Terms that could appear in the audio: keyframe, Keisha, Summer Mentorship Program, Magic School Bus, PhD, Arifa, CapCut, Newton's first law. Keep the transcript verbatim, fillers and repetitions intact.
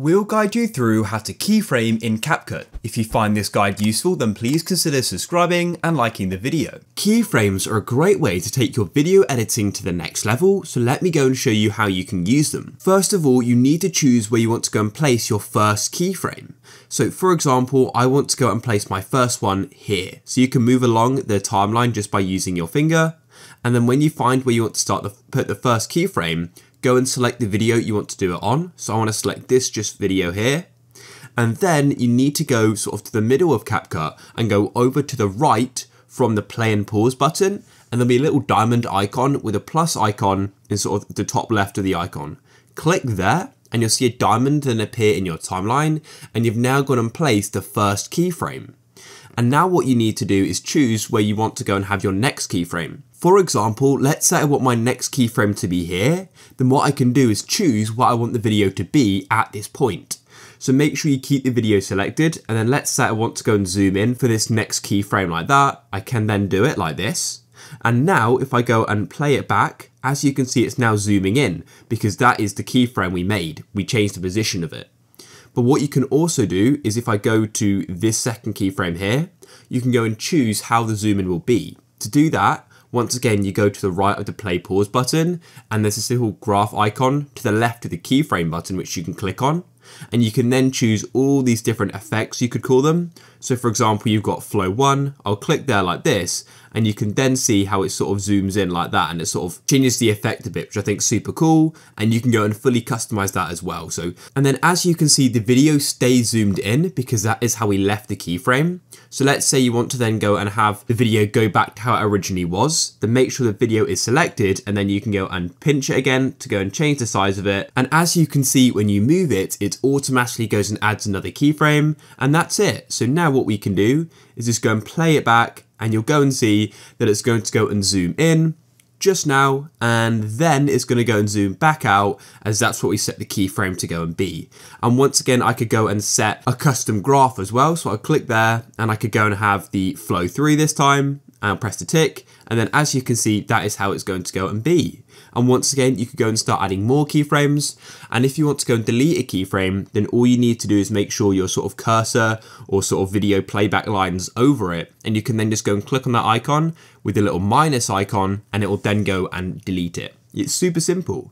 We'll guide you through how to keyframe in CapCut. If you find this guide useful, then please consider subscribing and liking the video. Keyframes are a great way to take your video editing to the next level, so let me go and show you how you can use them. First of all, you need to choose where you want to go and place your first keyframe. So for example, I want to go and place my first one here. So you can move along the timeline just by using your finger. And then when you find where you want to start the, put the first keyframe, go and select the video you want to do it on. So I want to select this just video here. And then you need to go sort of to the middle of CapCut and go over to the right from the play and pause button. And there'll be a little diamond icon with a plus icon in sort of the top left of the icon. Click there and you'll see a diamond then appear in your timeline. And you've now gone and placed the first keyframe. And now what you need to do is choose where you want to go and have your next keyframe. For example, let's say I want my next keyframe to be here, then what I can do is choose what I want the video to be at this point. So make sure you keep the video selected, and then let's say I want to go and zoom in for this next keyframe like that. I can then do it like this. And now if I go and play it back, as you can see, it's now zooming in because that is the keyframe we made. We changed the position of it. But what you can also do is if I go to this second keyframe here, you can go and choose how the zoom in will be. To do that, once again, you go to the right of the play pause button, and there's this little graph icon to the left of the keyframe button, which you can click on. And you can then choose all these different effects, you could call them. So for example, you've got flow one, I'll click there like this, and you can then see how it sort of zooms in like that, and it sort of changes the effect a bit, which I think is super cool. And you can go and fully customize that as well. So, and then as you can see, the video stays zoomed in because that is how we left the keyframe. So let's say you want to then go and have the video go back to how it originally was, then make sure the video is selected, and then you can go and pinch it again to go and change the size of it. And as you can see, when you move it, it's automatically goes and adds another keyframe, and that's it. So now what we can do is just go and play it back, and you'll go and see that it's going to go and zoom in just now, and then it's going to go and zoom back out, as that's what we set the keyframe to go and be. And once again, I could go and set a custom graph as well. So I'll click there and I could go and have the flow through this time and press the tick. And then as you can see, that is how it's going to go and be. And once again, you could go and start adding more keyframes. And if you want to go and delete a keyframe, then all you need to do is make sure your sort of cursor or sort of video playback line's over it. And you can then just go and click on that icon with a little minus icon, and it will then go and delete it. It's super simple.